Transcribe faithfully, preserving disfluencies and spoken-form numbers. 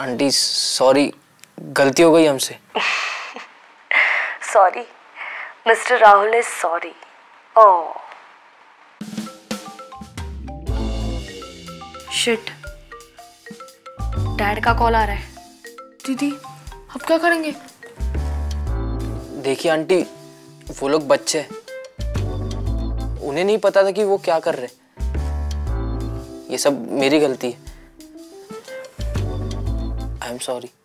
Aunty sorry, गलती हो गई हमसे। Sorry mister Rahul is sorry. Oh shit, dad का कॉल आ रहा है। दीदी अब क्या करेंगे? देखिए आंटी, वो लोग बच्चे हैं, उन्हें नहीं पता था कि वो क्या कर रहे। ये सब मेरी गलती है। I am sorry.